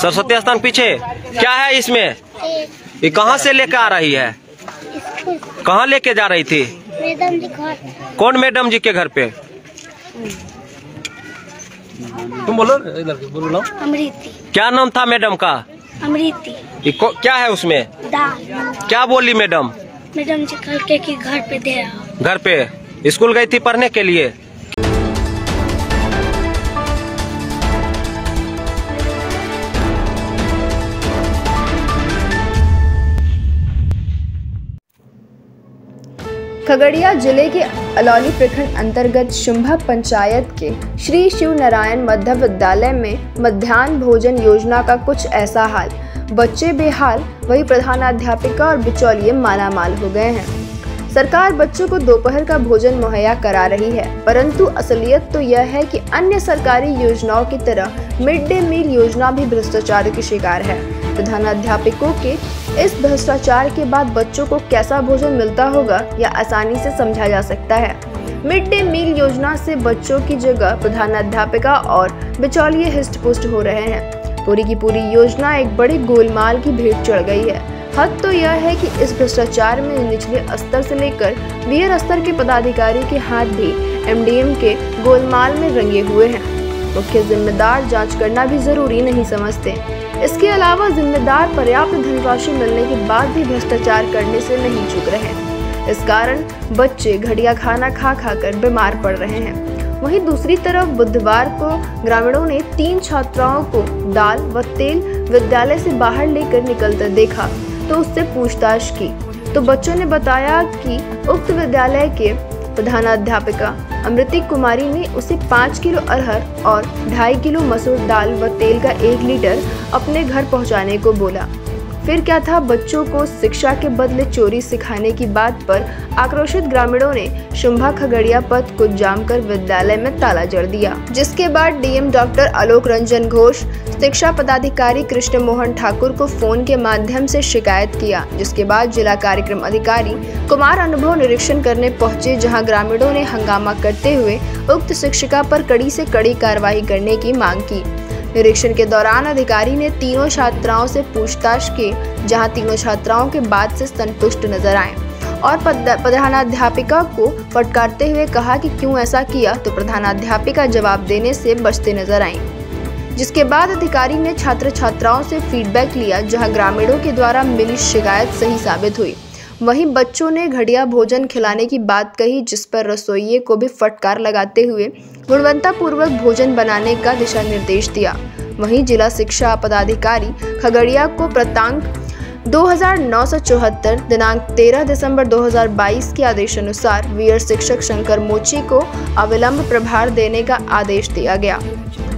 सरस्वती स्थान पीछे क्या है इसमें? ये कहाँ से लेके आ रही है? कहाँ लेके जा रही थी? मैडम जी घर। कौन मैडम जी के घर पे? तुम बोलो इधर बोलो ना। अमृति। क्या नाम था मैडम का? अमृति। क्या है उसमें? दाल। क्या बोली मैडम? मैडम जी कल के घर पे दे रहा। घर पे स्कूल गई थी पढ़ने के लिए। खगड़िया जिले के अलौली प्रखंड अंतर्गत शुम्भा पंचायत के श्री शिव नारायण मध्य विद्यालय में मध्याह्न भोजन योजना का कुछ ऐसा हाल, बच्चे बेहाल, वही प्रधानाध्यापिका और बिचौलिए मालामाल हो गए हैं। सरकार बच्चों को दोपहर का भोजन मुहैया करा रही है, परंतु असलियत तो यह है कि अन्य सरकारी योजनाओं की तरह मिड डे मील योजना भी भ्रष्टाचार की शिकार है। प्रधानाध्यापकों के इस भ्रष्टाचार के बाद बच्चों को कैसा भोजन मिलता होगा यह आसानी से समझा जा सकता है। मिड डे मील योजना से बच्चों की जगह प्रधानाध्यापिका और बिचौलिए हिस्ट-पुस्ट हो रहे हैं। पूरी की पूरी योजना एक बड़ी गोलमाल की भेंट चढ़ गई है। हद तो यह है कि इस भ्रष्टाचार में निचले स्तर से लेकर वीर स्तर के पदाधिकारी के हाथ भी MDM के गोलमाल में रंगे हुए हैं। मुख्य जिम्मेदार जांच करना भी जरूरी नहीं समझते। इसके अलावा जिम्मेदार पर्याप्त धनराशि मिलने के बाद भी भ्रष्टाचार करने से नहीं चूक रहे हैं। इस कारण बच्चे घटिया खाना खा खाकर बीमार पड़ रहे हैं। वहीं दूसरी तरफ बुधवार को ग्रामीणों ने 3 छात्राओं को दाल व तेल विद्यालय से बाहर लेकर निकलते देखा तो उससे पूछताछ की तो बच्चों ने बताया कि उक्त विद्यालय के प्रधानाध्यापिका अमृति कुमारी ने उसे 5 किलो अरहर और 2.5 किलो मसूर दाल व तेल का 1 लीटर अपने घर पहुंचाने को बोला। फिर क्या था, बच्चों को शिक्षा के बदले चोरी सिखाने की बात पर आक्रोशित ग्रामीणों ने शुम्भा खगड़िया पथ को जाम कर विद्यालय में ताला जड़ दिया, जिसके बाद DM डॉक्टर आलोक रंजन घोष, शिक्षा पदाधिकारी कृष्ण मोहन ठाकुर को फोन के माध्यम से शिकायत किया, जिसके बाद जिला कार्यक्रम अधिकारी कुमार अनुभव निरीक्षण करने पहुँचे, जहाँ ग्रामीणों ने हंगामा करते हुए उक्त शिक्षिका पर कड़ी से कड़ी कार्रवाई करने की मांग की। निरीक्षण के दौरान अधिकारी ने तीनों छात्राओं से पूछताछ की, जहां तीनों छात्राओं के बाद से संतुष्ट नजर आए और प्रधानाध्यापिका को फटकारते हुए कहा कि क्यों ऐसा किया तो प्रधानाध्यापिका जवाब देने से बचते नजर आईं। जिसके बाद अधिकारी ने छात्र छात्राओं से फीडबैक लिया, जहां ग्रामीणों के द्वारा मिली शिकायत सही साबित हुई। वहीं बच्चों ने घटिया भोजन खिलाने की बात कही, जिस पर रसोइये को भी फटकार लगाते हुए गुणवत्तापूर्वक भोजन बनाने का दिशा निर्देश दिया। वहीं जिला शिक्षा पदाधिकारी खगड़िया को प्रतांक 2974 दिनांक 13 दिसंबर 2022 के आदेशानुसार वीर शिक्षक शंकर मोची को अविलंब प्रभार देने का आदेश दिया गया।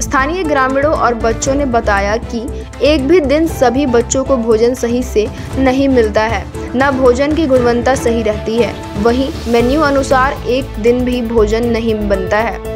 स्थानीय ग्रामीणों और बच्चों ने बताया कि एक भी दिन सभी बच्चों को भोजन सही से नहीं मिलता है, न भोजन की गुणवत्ता सही रहती है, वहीं मेन्यू अनुसार एक दिन भी भोजन नहीं बनता है,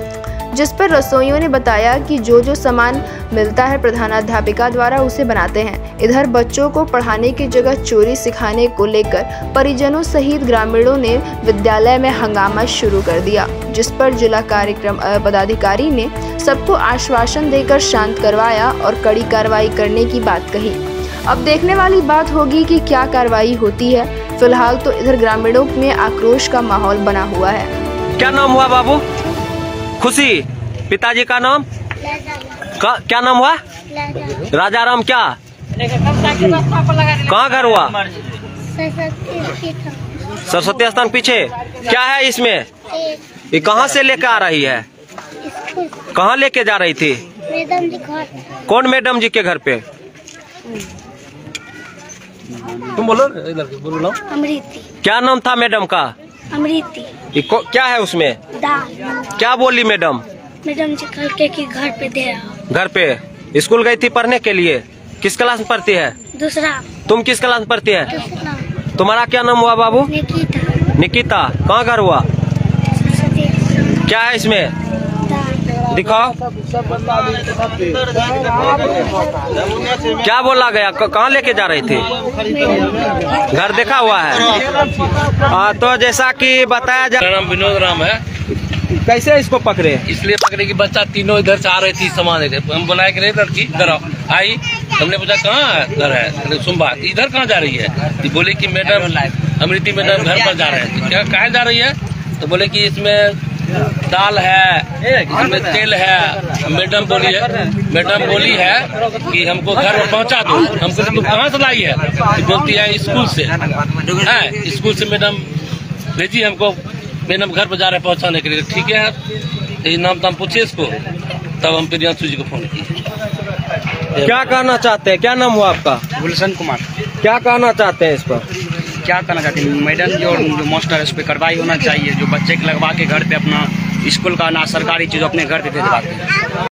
जिस पर रसोइयों ने बताया कि जो जो सामान मिलता है प्रधानाध्यापिका द्वारा उसे बनाते हैं। इधर बच्चों को पढ़ाने की जगह चोरी सिखाने को लेकर परिजनों सहित ग्रामीणों ने विद्यालय में हंगामा शुरू कर दिया, जिस पर जिला कार्यक्रम पदाधिकारी ने सबको आश्वासन देकर शांत करवाया और कड़ी कार्रवाई करने की बात कही। अब देखने वाली बात होगी कि क्या कार्रवाई होती है। फिलहाल तो इधर ग्रामीणों में आक्रोश का माहौल बना हुआ है। क्या नाम हुआ बाबू? खुशी। पिताजी का नाम? क्या नाम हुआ? राजा राम। क्या कहाँ घर हुआ? सरस्वती स्थान पीछे क्या है इसमें? ये कहाँ से लेके आ रही है? कहाँ लेके जा रही थी? कौन मैडम जी के घर पे? तुम बोलो इधर बोलो ना। अमृति। क्या नाम था मैडम का? अमृति। क्या है उसमें? दाल। क्या बोली मैडम? मैडम जी कल के घर पे दे रहा। घर पे स्कूल गई थी पढ़ने के लिए। किस क्लास में पढ़ती है? दूसरा। तुम किस क्लास में पढ़ती है? तुम्हारा क्या नाम हुआ बाबू? निकिता। निकिता। कहाँ घर हुआ? क्या है इसमें? दिखाओ। क्या बोला गया? कहाँ लेके जा रही थी? घर देखा हुआ है। तो जैसा कि बताया जा रहा है, विनोद राम है। कैसे इसको पकड़े? इसलिए पकड़े कि बच्चा तीनों इधर से आ रही थी सामान लेकर। हम बुलाए कि लड़की इधर आई, हमने पूछा कहाँ घर है, शुम्भा इधर कहाँ जा रही है? बोले कि मैडम अमृति मैडम घर पर जा रहे हैं। क्या कहाँ जा रही है? तो बोले कि इसमें दाल है, इसमें तेल है। मैडम बोली है कि हमको घर में पहुंचा दो। हमको तुम कहाँ से लाई है? तो बोलती है स्कूल से है, स्कूल से मैडम भेजी हमको, मैडम घर पर जा रहे पहुंचाने के लिए। ठीक है, यही नाम तो हम पूछे इसको, तब हम प्रियांशु जी को फोन किए। क्या कहना चाहते हैं? क्या नाम हुआ आपका? गुलशन कुमार। क्या कहना चाहते हैं इस पर? क्या कहना चाहते हैं मैडम, जो मास्टर इस पर कार्रवाई होना चाहिए, जो बच्चे को लगवा के घर पे अपना स्कूल का ना सरकारी चीज़ अपने घर पे भेजवाते हैं।